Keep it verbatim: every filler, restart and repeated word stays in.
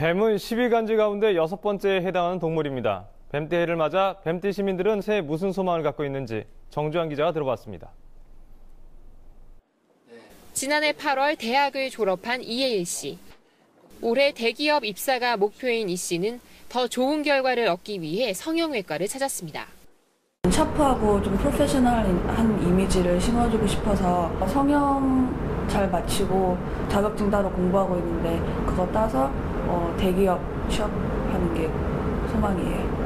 뱀은 십이 간지 가운데 여섯 번째에 해당하는 동물입니다. 뱀띠 해를 맞아 뱀띠 시민들은 새해 무슨 소망을 갖고 있는지 정주환 기자가 들어봤습니다. 지난해 팔월 대학을 졸업한 이혜일 씨. 올해 대기업 입사가 목표인 이 씨는 더 좋은 결과를 얻기 위해 성형외과를 찾았습니다. 샤프하고 좀 프로페셔널한 이미지를 심어주고 싶어서 성형 잘 마치고 자격증 따로 공부하고 있는데 그거 따서 어, 대기업 취업하는 게 소망이에요.